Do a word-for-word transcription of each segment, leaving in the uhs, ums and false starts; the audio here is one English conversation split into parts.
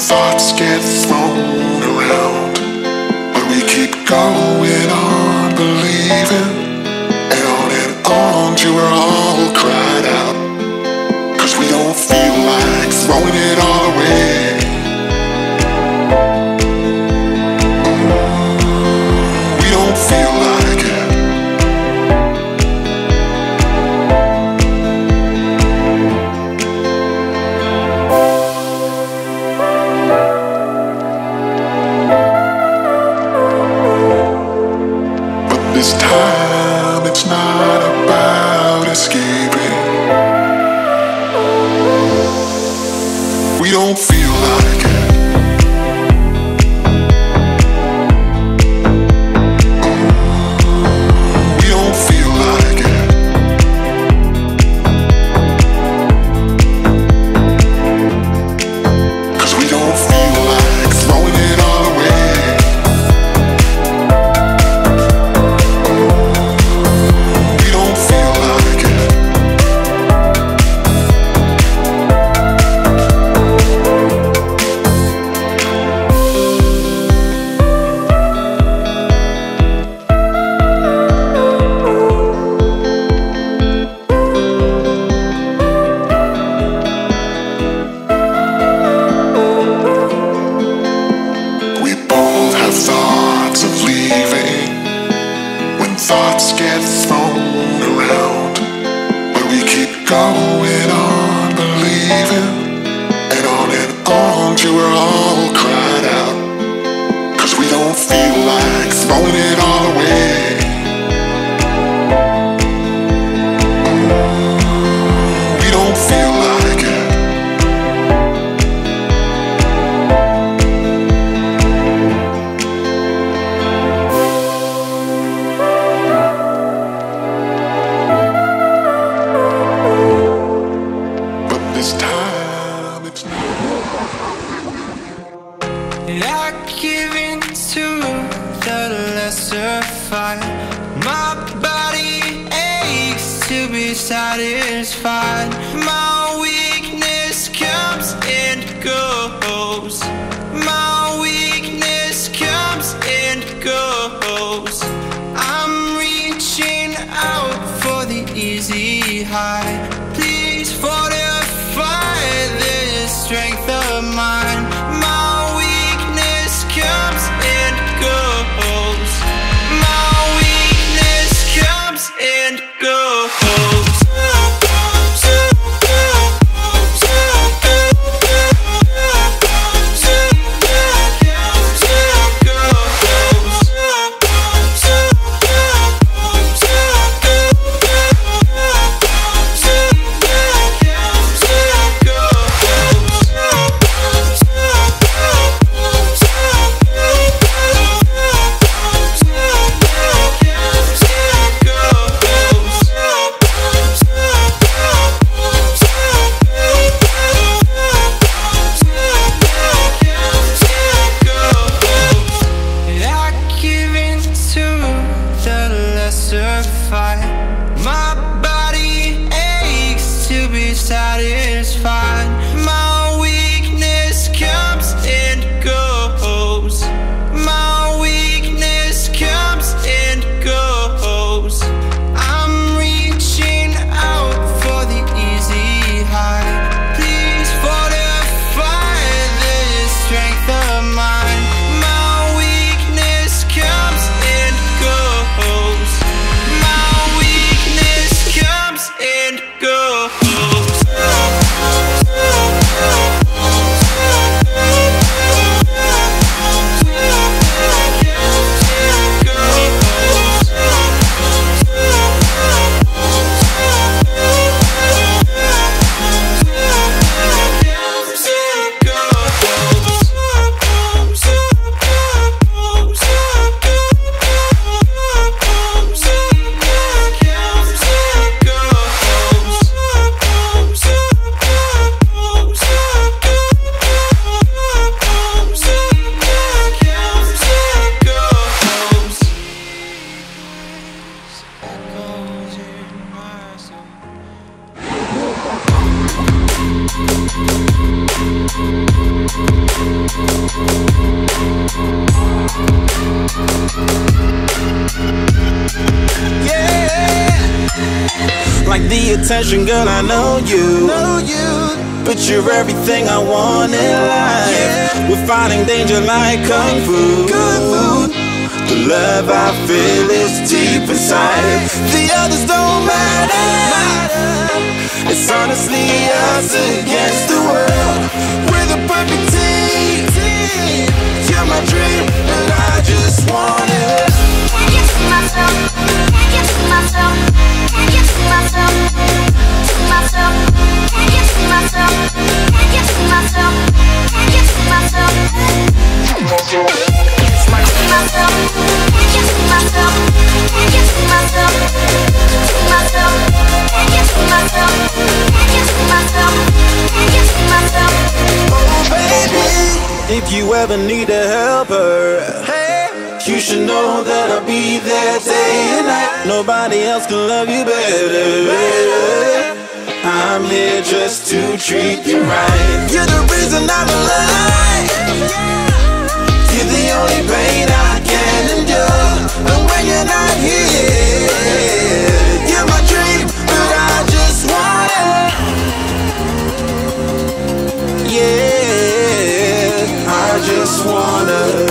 Thoughts get thrown around, but we keep going on believing, and on and on till we're all cried out, 'cause we don't feel like throwing it all away. We don't feel like it. This time it's not about escaping. We don't feel like it. We don't feel like it, 'cause we don't feel like throwing it all away. Thoughts of leaving, when thoughts get thrown around, but we keep going on believing, and on and on till we're all cried out, 'cause we don't feel like throwing it all away. We don't feel like it. This time it's not. Not giving to the lesser fight. My body aches to be satisfied. My weakness comes and goes. My weakness comes and goes. I'm reaching out for the easy high. Please fortify this strength of mine. My weakness comes and goes. My weakness comes and goes. My body aches to be satisfied. My weakness comes and goes. My weakness comes and goes. I'm reaching out for the easy high. Please fortify this strength of mine. My weakness comes and goes. We attention, girl, I know you, know you. But you're everything I want in life, yeah. We're fighting danger like kung fu. Kung fu. The love I feel is deep inside. The others don't matter. It's honestly us against the world. We're the perfect team. You're my dream, and I just want it. Can't get to myself. Can't get to myself. Can't get to myself. To myself. Can't get to myself. Can't get to myself. Can't get to myself. It's my myself. If you ever need a helper, hey, you should know that I'll be there day and night. Nobody else can love you better, better. I'm here just to treat you right. You're the reason I'm alive. You're the only pain I can endure. And when you're not here, you're my dream, but I just want it. Yeah, I just wanna.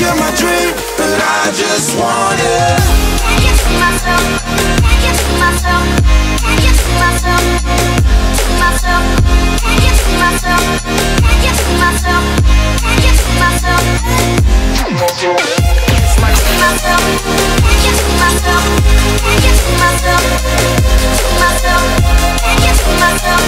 You're my dream, but I just wanna. Can't get to myself. Can't get to myself. Can't get to myself. To myself. Can't get to myself. Can't get to myself. Can't get to myself. It's my to myself. Can't get to myself. Can't get to myself. To myself. Can't get to myself.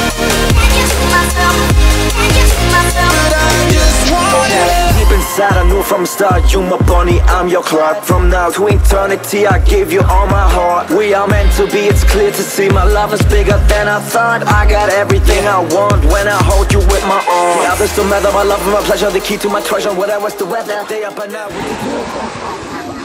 Deep inside I knew from the start, you my bunny, I'm your clock. From now to eternity I give you all my heart. We are meant to be, it's clear to see. My love is bigger than I thought. I got everything I want when I hold you with my arms. Yeah, this don't matter, my love and my pleasure, the key to my treasure. Whatever's the weather, day up and out.